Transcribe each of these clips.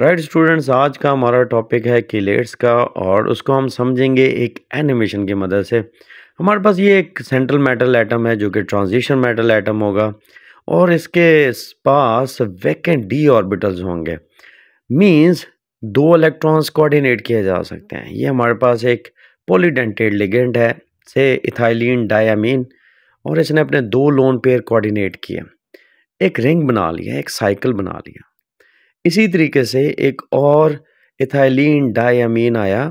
Right students, आज का हमारा टॉपिक है कीलेट्स का और उसको हम समझेंगे एक एनिमेशन की मदद से। हमारे पास ये एक सेंट्रल मेटल एटम है जो कि ट्रांजिशन मेटल एटम होगा और इसके पास वैकेंट डी ऑर्बिटल्स होंगे, मींस दो इलेक्ट्रॉन्स कोऑर्डिनेट किए जा सकते हैं। ये हमारे पास एक पॉलीडेंटेड लिगेंड है से इथाइलिन डायामीन और इसने अपने दो लोन पेयर कोऑर्डिनेट किए, एक रिंग बना लिया, एक साइकिल बना लिया। इसी तरीके से एक और इथाइलिन डायामीन आया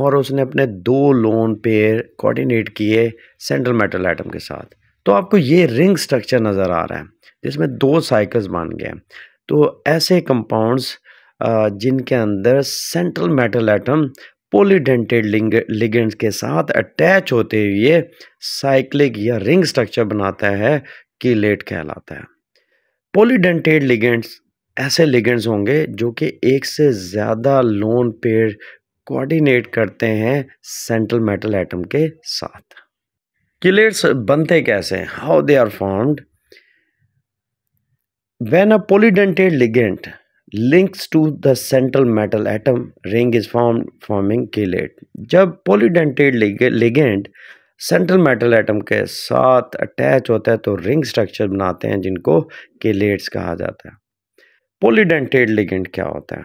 और उसने अपने दो लोन पेयर कोऑर्डिनेट किए सेंट्रल मेटल एटम के साथ। तो आपको ये रिंग स्ट्रक्चर नज़र आ रहा है जिसमें दो साइकिल्स बन गए। तो ऐसे कंपाउंड्स जिनके अंदर central metal atom polydentate ligands के साथ अटैच होते हुए साइक्लिक या रिंग स्ट्रक्चर बनाता है कीलेट कहलाता है। पॉलीडेंटेड लिगेंड्स ऐसे लिगेंड्स होंगे जो कि एक से ज़्यादा लोन पेयर कोऑर्डिनेट करते हैं सेंट्रल मेटल एटम के साथ। कीलेट्स बनते कैसे हैं, how they are formed. When a polydentate ligand links to the central metal atom ring is formed forming chelate. जब polydentate ligand central metal atom के साथ अटैच होता है तो रिंग स्ट्रक्चर बनाते हैं जिनको कीलेट्स कहा जाता है। पॉलीडेंटेड लिगेंड क्या होता है?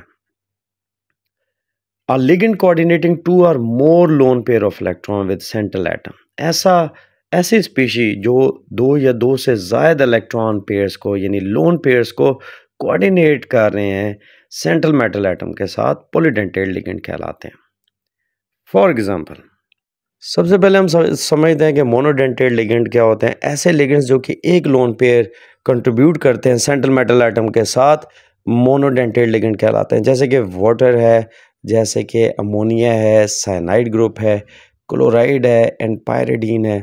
अ लिगेंड कोऑर्डिनेटिंग टू और more lone pair of electron with central atom. ऐसी स्पीशी जो दो या दो से ज़्यादा इलेक्ट्रॉन पेयर्स को यानी लोन पेयर्स को कोऑर्डिनेट कर रहे हैं सेंट्रल मेटल एटम के साथ पॉलीडेंटेड लिगेंड कहलाते हैं। फॉर एग्जांपल, सबसे पहले हम समझते हैं कि मोनोडेंटेड लिगेंड क्या होते हैं। ऐसे लिगेंड्स जो कि एक लोन पेयर कंट्रीब्यूट करते हैं सेंट्रल मेटल एटम के साथ मोनोडेंटेड लिगेंड कहलाते हैं, जैसे कि वाटर है, जैसे कि अमोनिया है, साइनाइड ग्रुप है, क्लोराइड है एंड पायरिडीन है।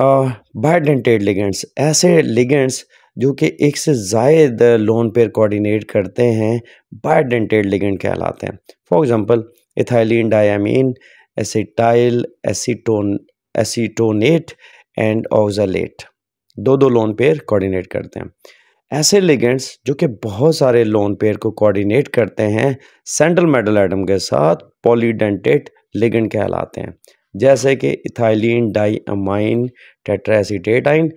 बाइडेंटेड लिगेंड्स ऐसे लिगेंड्स जो कि एक से ज़्यादा लोन पेयर कोऑर्डिनेट करते हैं बाइडेंटेड लिगेंड कहलाते हैं। For example, ethylene diamine, acetyl acetonate and oxalate दो दो लोन पेयर कोऑर्डिनेट करते हैं। ऐसे लिगेंड्स जो कि बहुत सारे लोन पेयर को कोऑर्डिनेट करते हैं सेंट्रल मेटल एटम के साथ पॉलीडेंटेड लिगेंड कहलाते हैं, जैसे कि इथाइलिन डाइअमाइन टेट्राएसीटेटाइन